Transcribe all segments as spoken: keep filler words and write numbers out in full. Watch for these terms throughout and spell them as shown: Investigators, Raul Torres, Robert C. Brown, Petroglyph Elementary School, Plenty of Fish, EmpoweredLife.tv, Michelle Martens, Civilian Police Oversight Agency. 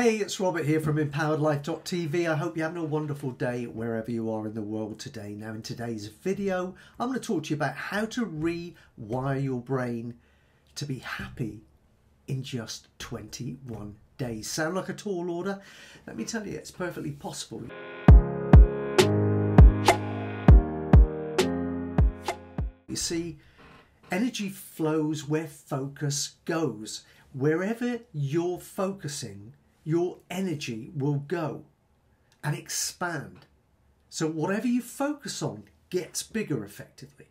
Hey, it's Robert here from Empowered Life dot T V. I hope you're having a wonderful day wherever you are in the world today. Now, in today's video, I'm going to talk to you about how to rewire your brain to be happy in just twenty-one days. Sound like a tall order? Let me tell you, it's perfectly possible. You see, energy flows where focus goes. Wherever you're focusing, your energy will go and expand. So whatever you focus on gets bigger effectively.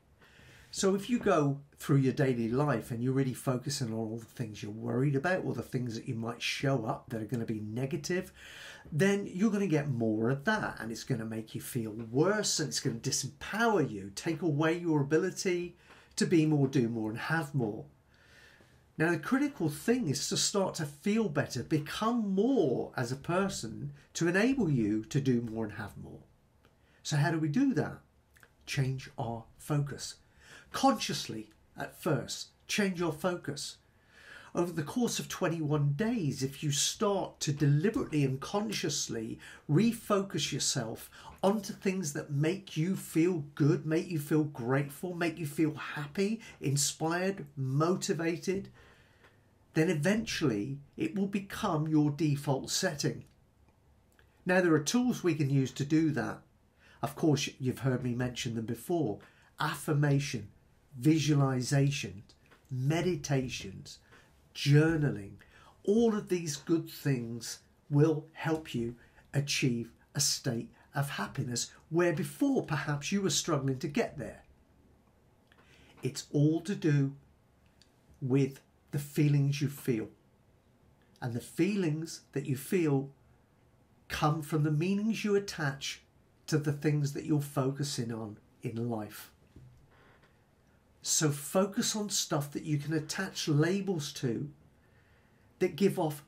So if you go through your daily life and you're really focusing on all the things you're worried about or the things that you might show up that are going to be negative, then you're going to get more of that, and it's going to make you feel worse, and it's going to disempower you, take away your ability to be more, do more and have more. Now, the critical thing is to start to feel better, become more as a person to enable you to do more and have more. So how do we do that? Change our focus. Consciously at first, change your focus. Over the course of twenty-one days, if you start to deliberately and consciously refocus yourself onto things that make you feel good, make you feel grateful, make you feel happy, inspired, motivated, then eventually it will become your default setting. Now, there are tools we can use to do that. Of course, you've heard me mention them before. Affirmation, visualization, meditations, journaling. All of these good things will help you achieve a state of happiness where before perhaps you were struggling to get there. It's all to do with the feelings you feel. And the feelings that you feel come from the meanings you attach to the things that you're focusing on in life. So focus on stuff that you can attach labels to that give off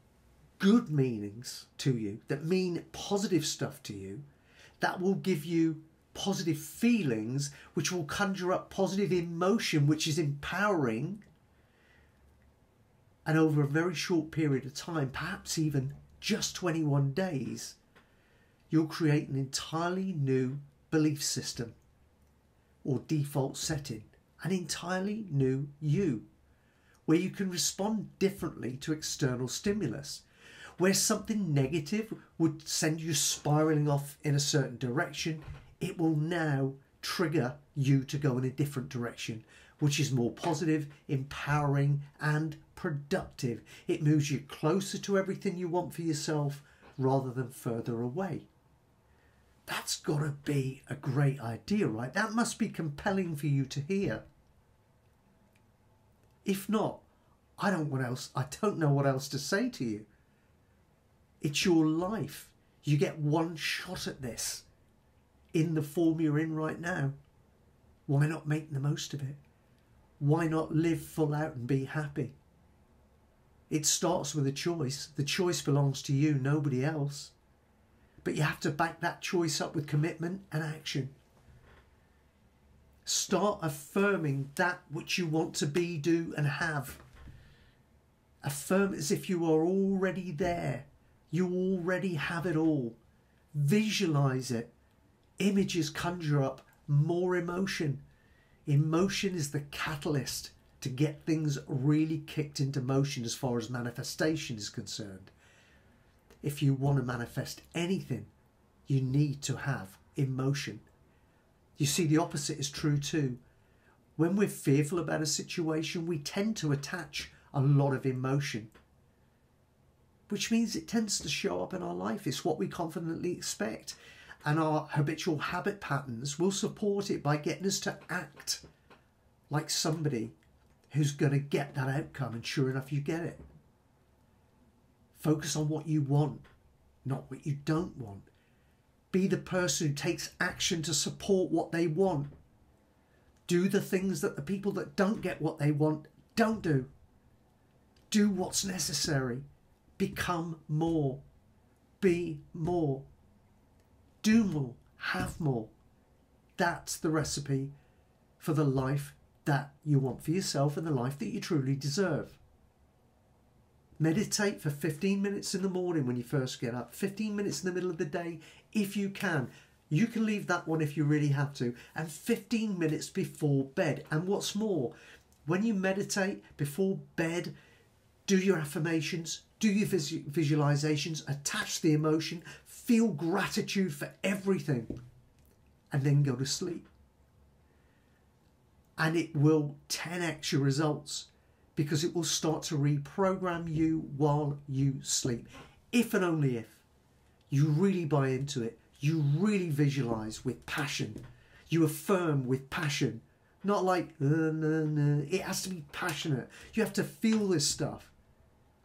good meanings to you, that mean positive stuff to you, that will give you positive feelings, which will conjure up positive emotion, which is empowering. And over a very short period of time, perhaps even just twenty-one days, you'll create an entirely new belief system or default setting. An entirely new you, where you can respond differently to external stimulus, where something negative would send you spiraling off in a certain direction, it will now trigger you to go in a different direction, which is more positive, empowering and productive. It moves you closer to everything you want for yourself rather than further away. That's got to be a great idea, right? That must be compelling for you to hear. If not, I don't want else, I don't know what else to say to you. It's your life. You get one shot at this in the form you're in right now. Why not make the most of it? Why not live full out and be happy? It starts with a choice. The choice belongs to you, nobody else. But you have to back that choice up with commitment and action. Start affirming that which you want to be, do and have. Affirm as if you are already there. You already have it all. Visualize it. Images conjure up more emotion. Emotion is the catalyst to get things really kicked into motion as far as manifestation is concerned. If you want to manifest anything, you need to have emotion. You see, the opposite is true too. When we're fearful about a situation, we tend to attach a lot of emotion, which means it tends to show up in our life. It's what we confidently expect, and our habitual habit patterns will support it by getting us to act like somebody who's going to get that outcome, and sure enough, you get it. Focus on what you want, not what you don't want. Be the person who takes action to support what they want. Do the things that the people that don't get what they want don't do. Do what's necessary. Become more. Be more. Do more. Have more. That's the recipe for the life that you want for yourself and the life that you truly deserve. Meditate for fifteen minutes in the morning when you first get up, fifteen minutes in the middle of the day if you can. You can leave that one if you really have to, and fifteen minutes before bed. And what's more, when you meditate before bed, do your affirmations, do your visualizations, attach the emotion, feel gratitude for everything, and then go to sleep. And it will ten X your results, because it will start to reprogram you while you sleep. If and only if you really buy into it, you really visualize with passion, you affirm with passion, not like, uh, nah, nah. It has to be passionate. You have to feel this stuff.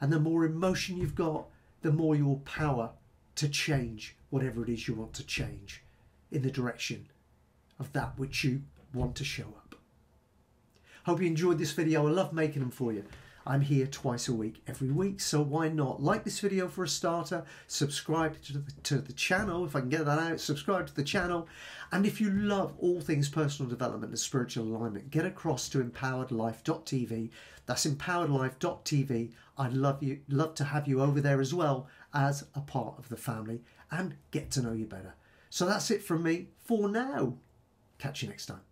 And the more emotion you've got, the more your power to change whatever it is you want to change in the direction of that which you want to show up. Hope you enjoyed this video. I love making them for you. I'm here twice a week, every week, so why not? Like this video for a starter, subscribe to the, to the channel, if I can get that out, subscribe to the channel. And if you love all things personal development and spiritual alignment, get across to empowered life dot t v. That's empowered life dot t v. I'd love, you, love to have you over there as well as a part of the family and get to know you better. So that's it from me for now. Catch you next time.